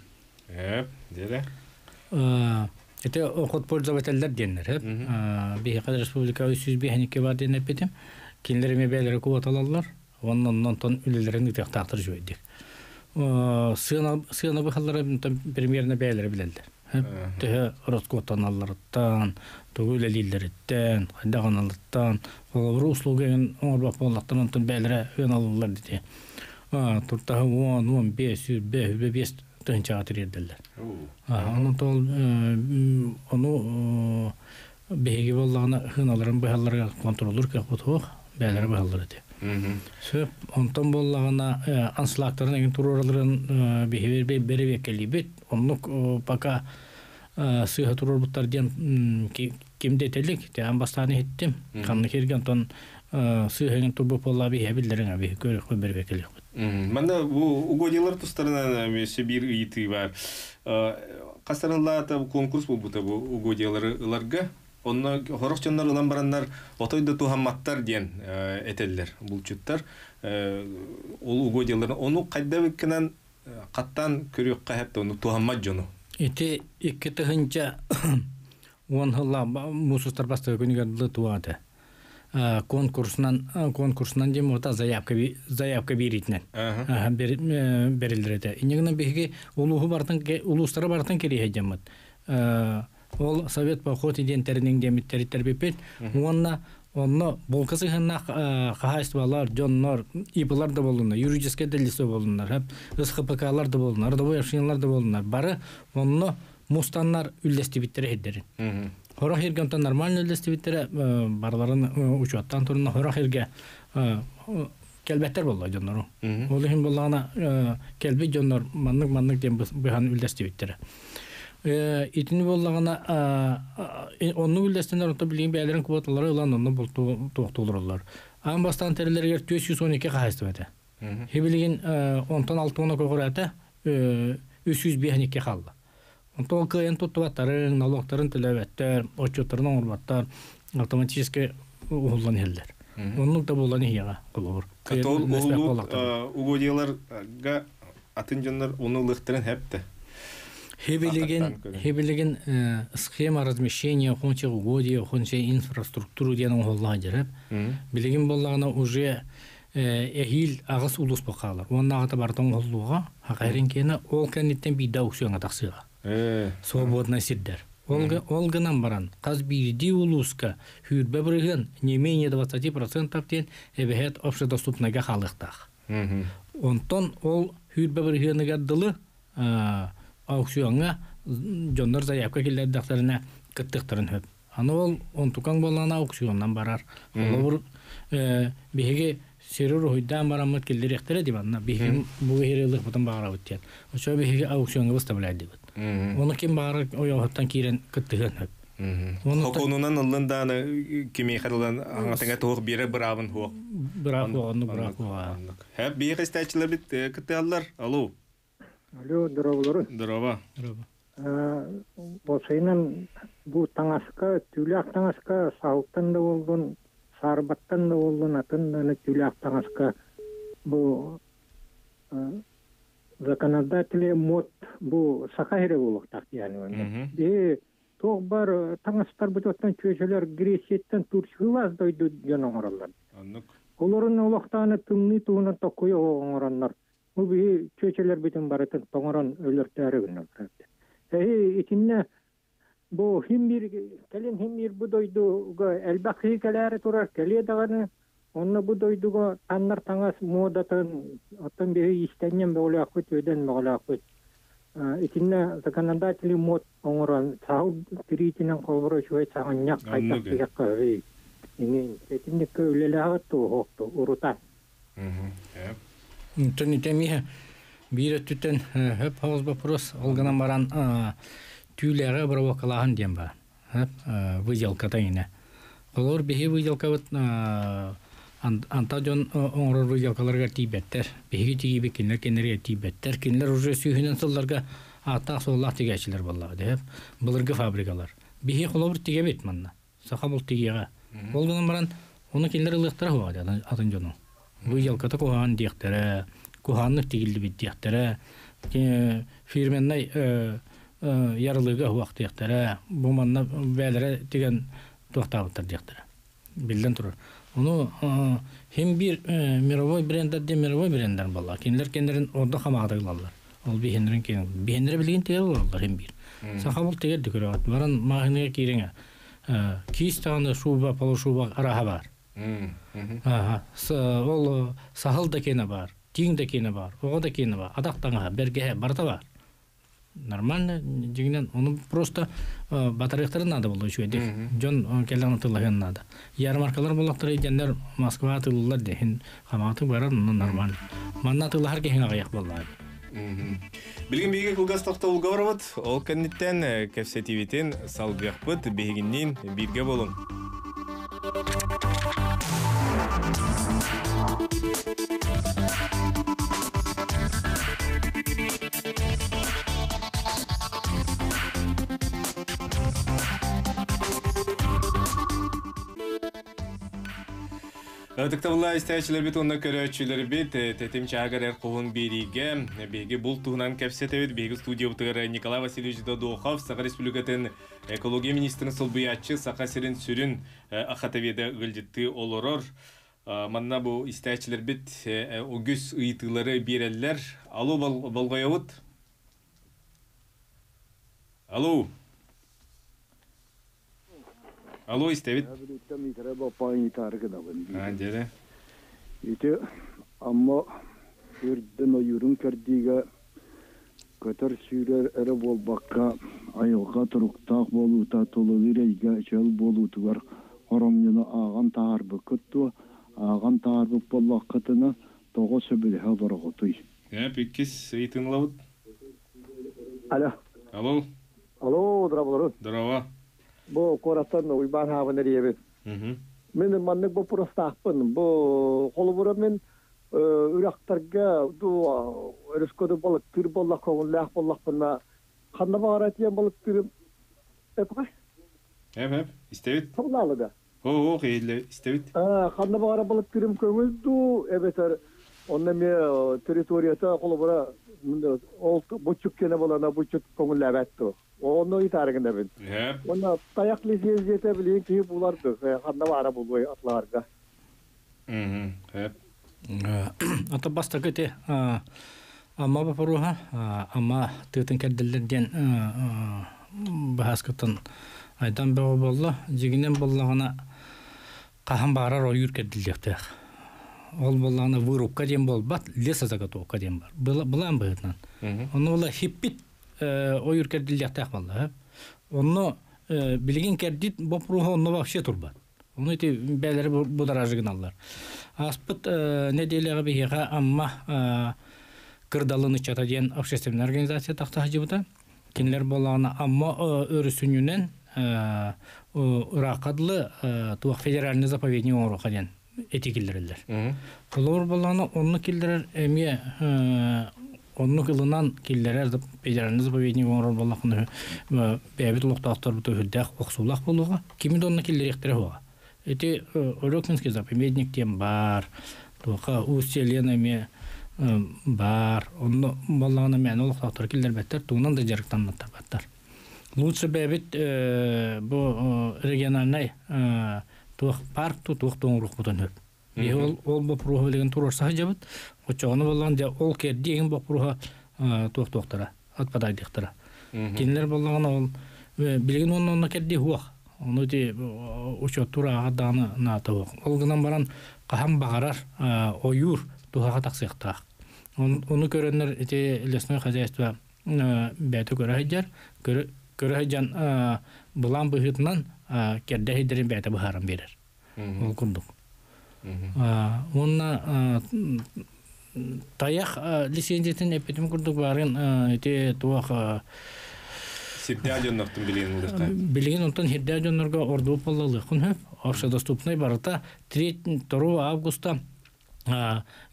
Эп, дере. А, эте охот пользователлер деннер, эп. А, Бехкадер Республика үс йөз бехнеке бар денеп петем. Кинлериме бәйләре кубаталалар. Оннан тон үлелерин тактыр жойдык. Сына сына бахаллары примерно бәйләре беләләр. Тәһә роскотан аллардан, төгөле лилләрдән, кайдаганлардан, руслугын оңбапланлардан бәйләре яныллар диде. А, турта он, он, пять, бе, бе, бе, төнчә атридәләр. А, аны тол аны беге булларына хыналарын бахалларга контроллер кәпту, бәйләре бахаллар диде. Сөп, онтан боллағына анслақтарын әген турораларын бейбер беребек келебет. Онлық пока сұйға турор бұттарден кемде тәлік, тәң бастаны еттім. Қанны керген тон сұйға әген турбы болла бейбелдерің әбе көрек көй беребек келек бұд. Мәнді ұгодилар тұстарынан сөбір үйті бар. Қастарынлағата конкурс бұл бұта ұгодиларыларға? Онна хорохчаннар улан бараннар отойда тухаматтар ден этеллер булчуттар. Ол угодилар ону кайда беккенен каттан көрөккө хепте ону тухаммат жону. Эти эки тыгынча он хылла мусустар басты күнүгөндө туады. Конкурснан конкурснан дем ота заявка заявка беритнен. Ага, берилдирде. Инегине беги улуу бартын улустары бартын кереге жамат. Ол совет поход иденттернең демиттер тербепет, онна онно болкысыгына хаһайствалар, дөннөр, иплар да булына, юридическе делесе булына, һәм СХПКлар да булына, родовой общиналар да булына. Бары онно мустаннар үлләсте биттере хеддер. Хорах ергәнтә нормаль үлләсте биттере, барларын учаттан турына хорах ергә кәлбәттер булла дөннөр. Ол һәм булгана кәлби дөннөр, маннык маннык дем быхан үлләсте биттере. Итини боллағына онны үлдәстендер ұнты білген бәлерін кубаталары ұлан онны бұл тоқтылырылар. Аң бастан тәрілерге төрт жүз он екі қағайсты бәді. Хебілген онтан алты-оны көғыр әті үс жүз бәйнеке қалды. Онтан қайын тұтты баттарын, налоқтарын тіләуәттер, отчеттарын оңырбаттар, автоматически ұғылдан елдер. Онның да болған еға құлығыр. Қатол ұғылық Хебелеген, хебелеген схема размещения хонче угодия, хонче инфраструктуру дияның холлаға жеріп. Белеген боллағына уже әхил ағыз улыс бақалар. Оның ағыта бартың холлуға, ақайрен кені ол кәнеттен бейді өксуяңа тақсыға. свободно сиддер. Олга нам баран. Казбиди улуска. Хюрбебрыген не менее двадцати процентов тен эбегет общедоступных халықтах. Онтон ол хюрбебрыгенеге дылы аукционга жоннор заявка келдер дақтарына кыттықтырын хөп. Аны ол онтукан болан аукционнан барар. Олы бір беге серер уйдан барамыт келдеректер деп анна беге бу херелик бутан бара өттен. Ошо беге аукционга выставляйт деп. Оны кем бары ояттан кирен кыттыган хөп. Хоконунан алландан кеме харлан аңатаңа тоқ бере бравын хоқ. Бравын оны бравын. Хәп беге стачылар бит кытталар. Алло. Алло, здорово. Здорово. Босайнан бу таңаска, түләк таңаска, салттан да болдын, сарбаттан да болдын, атын да түләк таңаска. Бу законодателе мод, бу сахайры болық тақтияны. И тоқ бар таңастар бұтыптан көшелер Гресеттен Турчылаз дойды жан оңыралар. Оларын олықтаны түмні туғынан тоқуы оңыранлар. Бұл бейі көшелер бетін баратын тоңыран өлірттәрі күнін. Эй, итинне, бо химир, келин химир будойдуга элбахи келери турар келедаганы, онна будойдуга аннар таңас модатын, аттан бери истенген болакыт өйден болакыт. Итинне законодатели мод оңран сау тритинен колборо чуй сагынняк кайта кыякка эй. Инин итинне көлелага тоохту урута. Мм. Э. Тони темиха Бир түтен хөп хауыз бапырыс, олғынан баран түйлері бұрау қалағын дем ба. Выделката ене. Олғыр беге выделка бұд, антадион оңырыр выделкаларға тейбеттер. Беге тейбе кенлер кенлерге тейбеттер. Кенлер уже сүйінен сылларға атақ соллақ тегәшілер болады. Бұлырғы фабрикалар. Беге қолабыр теге бет манна. Сақа бұл тегеға. Олғынан баран, оны кенлер ұлықтыра қоғады атын жону. Выделката қоған дектері. Куханнық тегілді беттіқтері, фирменнай ярылығы уақыттіқтері, бұманна бәлірі деген тоқтағыттыр дектері. Білден тұрыр. Оны хем бір мировой брендерде мировой брендер болар. Кенілер кенілерін орда қамағыда қылалар. Ол бейхендерін кенілер. Бейхендері білген тегер олар хем бір. Сақабыл тегер дүкір ағат. Баран мағынығы кереңе. Кейс тағаны шуба, полушуба араға бар. Ол сағыл декені бар. Тиң да кені бар, оға да кені бар, адақтаңа, бергеге барда бар. Нормально, дегенен, оны просто батарейқтары нады болды үші өйдек. Жон келден ұтылығын нады. Ярмаркалар болақтыр едендер, Москва атылылар дейін, қаматы барар, оны нормально. Манна атылығар кейін ағаяқ болды. Білген бейге күлгас тоқты ұлға барабыд, ол кәнеттен кәпсетиветін салбияқ бұд, бейгінден бейге болың. Тіктавылла істәйшілер бет, онына көрәтшілер бет, тәтемші ағар әр қоғын береге, беге бұл туғынан кәпсеті бет, беге студия бұтығыр Николай Васильевич Додохов, Сақа Республикатын экология министрінің сылбыятчы Сақа Серін Сүрін Ақатаведа ғылдетті олырыр. Манна бұл істәйшілер бет, өгіз ұйтығылары берелілер. Алу, болғай ауыт? Алу? Алло, Истевит. А, деда. Ите, амма, ирдена юрун кардига, катар сюрер эребол бакка, айылға тұруқтақ болу татулы вирейге чел болу тұғар. Хоромнені ағам тағарбы күтту, ағам тағарбы болақ қытына тоғы сөбіліға барығы тұй. Әп, еккес, ейтін лауд? Алло. Алло. Алло, дырабылыры. Дырава. Бо коротан уйбан хаваны ребит. Мен манны бо простахпын. Бо холбура мен урактарга ду рискоды балык түр боллақ қоғын лақ боллақ қынна. Қанна бағар айтиян балык түрім. Әп қай? Әп, әп. Истевит? Сабналыда. О, қейлі. Истевит? Қанна бағар балык түрім көңіз ду. Әбетер. Онна ме территорията холбура бұтчық кені болана бұтчық көңіл әбәтті. Оны итарығында бін. Оны таяқлы сезгеті білейін кейіп оларды. Қанна бара болуы атларға. Ата бастағы те Amma baparuha, amma tüten kerdellerden bahaskatan aydan baba balla, jiginen ballahana kaham barar oyur kerdeliyaptır. Ol ballahana vuruk kadem bol bat lesa zagato kadem var. Bulan bıhtan. Onu balla hippit oyur kerdeliyaptır balla. Onu bilgin kerdit baparuha onu vahşet turbat. Onu iti beller bu darajı gınallar. Aspıt ne diyeceğim ki amma Kırdalını çatagen общественная организация tahtahı cıbıda. Kendiler bolağına amma örüsününün Irakadlı Tuğak Federalini Zapovedni Oğruqaden eti kildirirler. Kulağır bolağına onluk kildirir, emi onluk yılından kildirir Federalini Zapovedni Oğruqaden bolağına Bebet Uluqtağıtlar bu tövüldağ, oqsulaq boluğa. Kimi de onluk kildirir ektirek oğa. Eti Örükminski Zapovednikten bar, Tuğaqa Uusyelenemi бар, онны баллағына мәне олық тақтыр келдер бәттер, туынан да жарықтан наттар бәттер. Лучше бәбет региональный туық паркту, туық туңғырық бұдан өп. Ол бұл пұруға білген тұр орсаға жабыт, отчағаны баллағында ол керді еген бұл пұруға туық-туқтыра, атпадайдықтыра. Кенілер баллағына ол білген оның керді хуақ, оны де ұшаттура ағадағына наты хуақ. Олғынан баран қаһам бағарар, ойур, Тухаға тақсықтақ. Оны көрінер лесной хозяйство бәті көрі әйдер. Көрі әйден бұлан бұғытынан керді әйдерін бәті бұғарын берер. Ол күрдік. Онына таяқ лицензиетін әпетім күрдік барын туақ... Сепнядионнақтың білген ұлдыққа? Білген ұлдықтың хердядионнарға орды ұпалылық үніп. Общедоступный барыта третьего-второго августа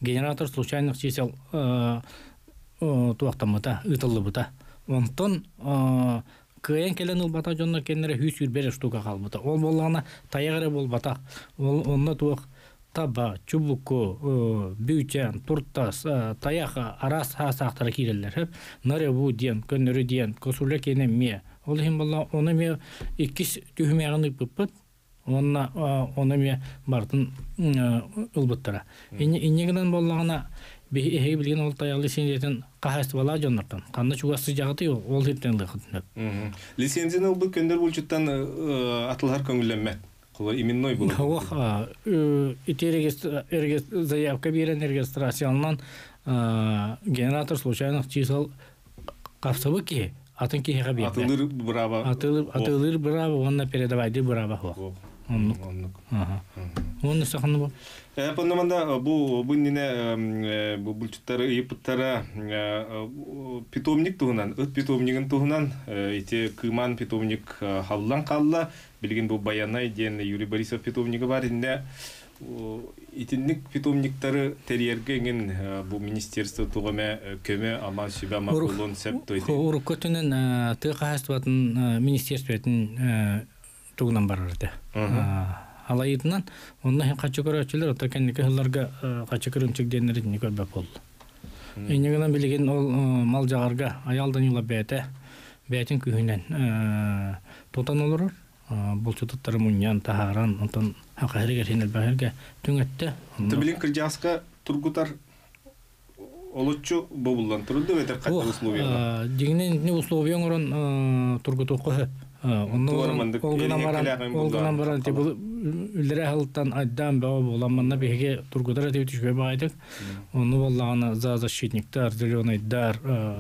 генератор случайных чисел туақтамыта, ұйтылыбыта. Онтын көйен келен ұлбата жонна кенлері үйс үрбері штука қалбыта. Ол болағына таяғыры болбата. Онна туақ таба, чубуку, бүйчен, турттас, таяға, арас, сақтары керелер. Нары бұ ден, көнірі ден, көсірлі кені ме. Ол ең болағына оны ме екіс түйімеғаны бұппыт. Онна оны мен бартын ұлбыттыра. Иннегінен болағына бейхей білген ол таяғы лицензиятен қағасты бала жонлартан. Қанды чуғасы жағыты ол ептен лықытын өп. Лицензияны бұл көндер бұлчыттан атылғар көңілленмәді. Құлы именной бұл. Оқ, заявка берен регистрациялынан генератор случайных чисел қапсыбы ке, атын кеге бейді. Атылыр бұрава. Атылыр бұрава, онна передавайды бұрава құлы. Онлық. Онлық сақынды бұл? Пандаманда бұл нені бұлчыттары, епыттара питомник тұғынан, ұт питомнигін тұғынан, ете кыман питомник халылан қалла, білген бұл Баянай ден Юрий Борисов питомнигі бар, енді итіндік питомниктары терьергеген бұл министерство тұғыме көме, ама сүбе, ама қолон сәп тойды. Ұрық көтінің тұйқа әстуатын министерстветін Тугунан барырды. Алайдынан, онна хем қачықыр өтшілер, ота кәндікі ғыларға қачықыр өмчікденері дені көрбәп олды. Енегінен білген ол мал жағарға аялдан юла бәйті, бәйтін күйінен тотан олырыр. Бұл чутыттары мұниян, тағаран, онтан қағыргер, хенел бәғірге түңетті. Түбілін кілжасқа тұрғытар олычу бобылдан тұрылды өтір қатты ұсловияға? Дегінен ұсловияң Олғынан баран, үлдері ғылттан айдан бауы боламанна беге тұрғыдар әдеу түшбебе айдық. Оны болағына за-защитниктар, зеленайдар,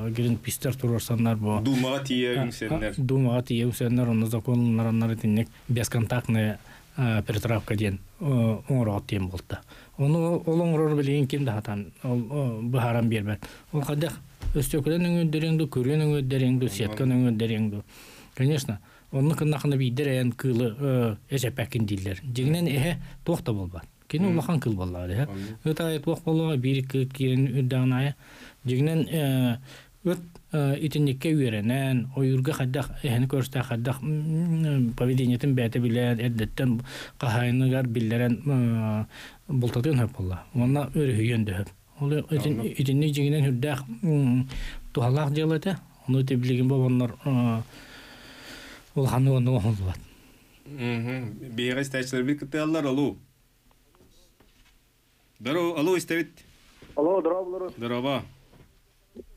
гринпистер тұрғарсанлар бұ. Думаға тие үмсенлер. Думаға тие үмсенлер, оны законлар аннар әдіннек бесконтактная перетравка ден оңырғат тем болды. Оны ол оңырғыр білген кемді хатан, бұхарам бербәт. Ол қадық өстекілен өңөддереңді, көрген өңөддереңді, сеткін өңөддереңді. Конечно, оның қынақына бейдер әйін күйлі әжәп әкін дейлер. Дегінен әйі тоқ та болбар. Кені ұлақан күл боллары. Өт ай тоқ болуға, берік күл керін үрдіған айы. Дегінен өт итінекке үйерінен, ойырға қаддақ, әйіні көрсті қаддақ, поведениетін бәті білен, әрдеттен қағайынығар білдерін бұлтатын өп болла. Онына өрі үйенді өп. Ол итінек дегінен үрдіғақ тұғалақ деледі. Оны өте білген бұл онлар Ол қаны оны оңыз болады. Бейіға істәйшілер білік күтті аллар, алу. Дару, алу істәйт. Алу, дарабылар. Дараба.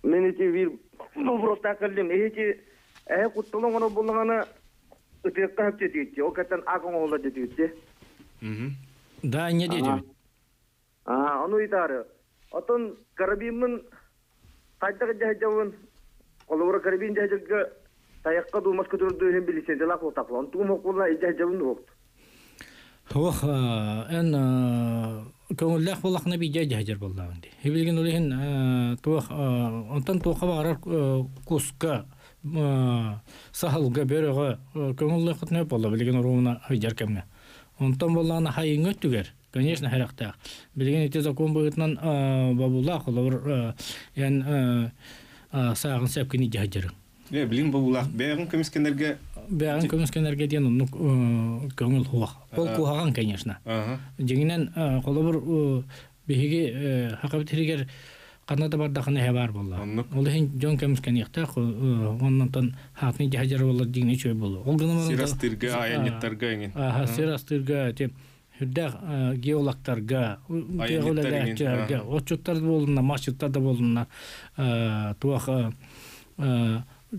мен эти вир новротта калдым эти э куттолонгоно болгоно өтөктөп жетти окаттан агоңоло жетти. Мм. Да, не дети. А, ону итары. Отон карабинмин кайда жажавын колобор карабин жажага таякка думаш көтөрдү билсен делак отаклан тумо кулла жажавын болду. Ох, эн көңүллөх булакны бийде жажар болдугунди. Билген улехин туох онтан туохаба арар куска сахалга береге көңүллөх кытны болду билген уруна жажар кемне. Онтан болланы хайын өттүгөр. Конечно, характер. Билген эти закон бугытнан бабулах олор ян сагын сепкини жажар. Э, билген бабулах бегин кемискендерге Бәрін көмескенерге дейін көңіл хуақ. Ол хуаған, конечно. Дегенен қолы бір бейге хақабетірігер қанады бардақына хабар болды. Ол ең жон көмескен еқтақ, оннан хатны жағар болды деген ешөй болды. Сирастырға, айанеттарға еңен. Сирастырға, үрдәқ геолактарға, геолактарға, отчеттарды болдына, маршеттарды болдына, туақы...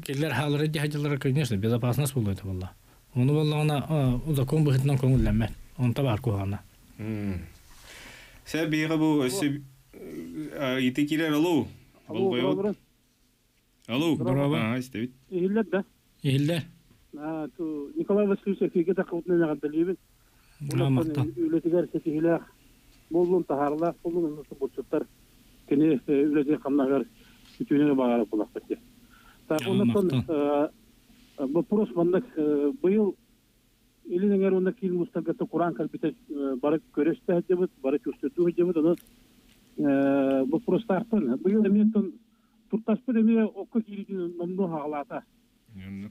Келер халары жағдайлары көйнешті, безопасность болды өте болла. Оны боллағына ұзакон бұхытынан көңілденмен, оны табар көғана. Сәб бейға бұл еті келер алу? Алу, бұрабырыз. Алу, бұрабырыз. Ехілдер да? Ехілдер? Николай Васильевич әкеге тақылтын әне қанды лейбіз. Амақтан. Үлетігер сәтігілер, болуын тағарлар, болуын ұлысы бұлшыптар, кені үлетігер қамнағар вопрос мандак был или нигер он такие мустанга то Коран калбите барак коресте хадебут барак устету хадебут она вопрос тартан был именно тон туртаспер именно окко кирики намно халата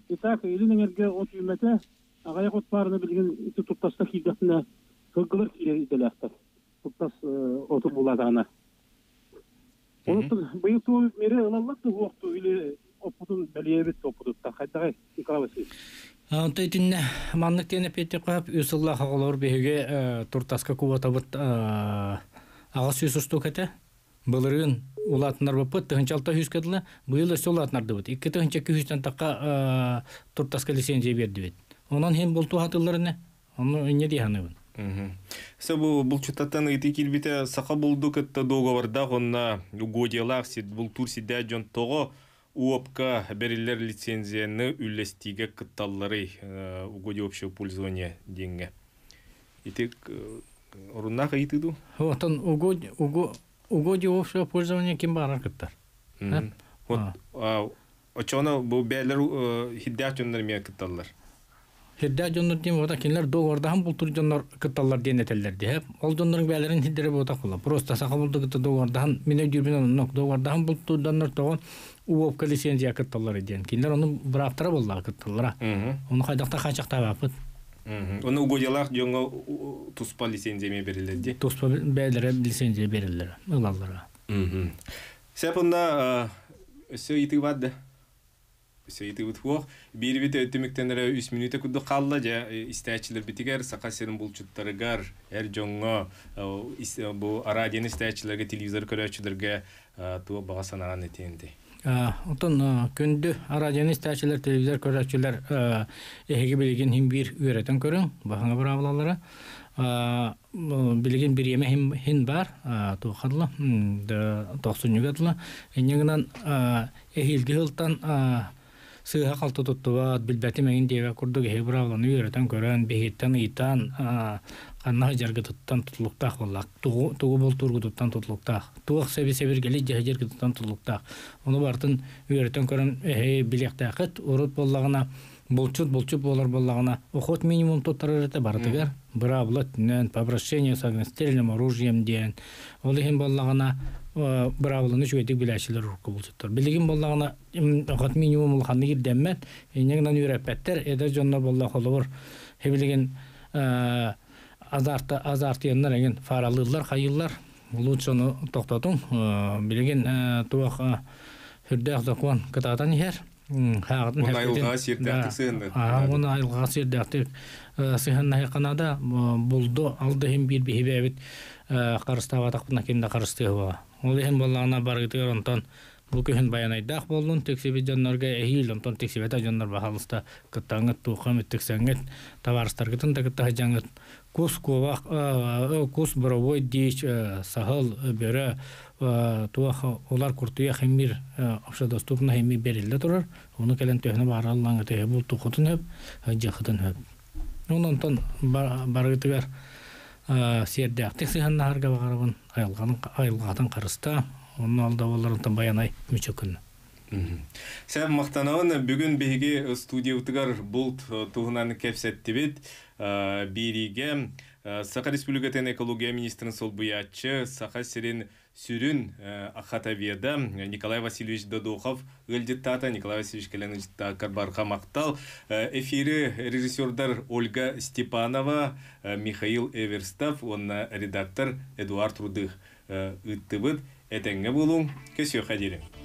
итак или нигер ге от юмете агая кот парна билген иту туртаста хидатна кылгылар кире иделахтар туртас оту буладана он тон был ту мере аналлакту уакту или опытын бәлиебет опытытта қайдағай Николай Васильевич. Онтайтынна маннық тені петті қойып, үсілла қағылар бейге тұртасқа кубата бұт ағас үйсісту кәті. Бұлырын ұлатынар бұппыт, тұхынчалта үйс кәділі, бұйылы үсі ұлатынарды бұт. Екі тұхынчакі үйстен таққа тұртасқа лицензия берді бет. Онан хен болту хатыларыны, оны өне дейханы бұн. Сәбі бұл чүттаттан үйті келбеті сақа болду кәтті доғаварда ғонна ғодиялақ сет бұл тур седә жон тоғы Уопка бериллер лицензияны үлестиге кытталлары угоди общего пользования деньги. Итак, рунаха итыду? Вот он угоди общего пользования кимбара кыттар. Вот, очона бу бәлер хиддәчоннармен кытталлар. Хиддәчоннар дим вот акинлар доғардаһам бул турҗоннар кытталлар динәтәлләр диһә. Ул доннарның бәлерен хиддәре бута кула. Просто сахабулды кытта доғардаһам мине дөрбинен нок доғардаһам бул турҗоннар тоган Уопка лицензия кытталлары ден. Кинлер оны бір аптыра болла кытталлара. Оны қайдақта қаншақта бапыт. Оны угодилақ жоңға туспа лицензияме берілерді? Туспа бәлірі лицензия берілері. Ұлаллара. Сәп онда өсі етігі бады. Өсі етігі бұт қоқ. Бейір беті өттіміктенірі үс минуті күдді қалла. Истәчілер бітігер, сақасерін бұлчыттарығар. Әр жоңға Отон күнді арадияны істәшілер, телевизор көрәкшілер әйгі білген хим бір үйрәтін көрін, бағаңа бір авылалары. Білген бір еме хим бар, тоқадылы, тоқсын үгәділі. Әйгінен әйілгі ғылтан сұйға қалты тұттуат, білбәті мәген дейвә күрді әйгі бір авыланы үйрәтін көрін, бейгеттен, үйтан, қанна жарғы тұттан тұтылықтақ болақ, тұғы бол тұрғы тұттан тұтылықтақ, тұғы сәбе-сәбір келі жарғы тұттан тұтылықтақ. Оны бартын үйіреттен көрін әй білікті әқіт, ұрыт болағына, бұлчыт-бұлчып болар болағына, ұқыт минимум тұттар өріті бардығыр, бұра бұлатынен, попрощение сағын, стерильным оружием дейін, ол ең болағына бұра бұланы жөйдік біләшілер ұрқы бұлчыттар. Білігін болағына ұқыт минимум ұлқанды кер дәммәт, еңнен үйрәппәттер, әді жонна болағы олығыр, әбілігін азартыяндар әген фаралылар, қайылар, ұлытшыны тоқтатың. Білген туақ үрдәқ зақуан қытатан ер. Оны айылға сирдәқтік сығынды. Оны айылға сирдәқтік сығынна қанада бұлды алдығын бір бейбе әбет қарыстағатақ бұна кенді қарыстығы баға. Ол ең болағына барғытығыр онтан Bugün bayanay dağ boldun, teksebi jonlarga ehildim, ton teksebeta jonlar bahalısta kıttangıt, tuğamit, teksenget, tavarıstargıtın da kıttaha jangıt. Kus kovaq, kus borovoi deyç, sahıl, böre, tuağı, olar kurtuya hemir, apşa dostupna hemir berildi durur. Onu kelen töhne bağırallanı töhne bul tuğutun höp, jahıtın höp. Ondan ton bargıtıgar serdağtık sihanna harga bağırabın, ayılgatın karısta. Onun alda olarından bayanay müçükün. Sen maqtanağın bugün bege studiyavtıgar bult tuğunanı kepsetti bit. Birige Saqa Respublikatın Ekologiya Ministrin Solbuyatçı Saqa Serin Sürün Akhataviyada Nikolay Vasilievich Dodokov Gıldittata Nikolay Vasilievich Kalenicitta Karbarqa Maqtal Efiri rejissördar Olga Stepanova Mikhail Everstav Onna redaktor Eduard Rudych Ittibit. Этенге булуң, кесио хадири.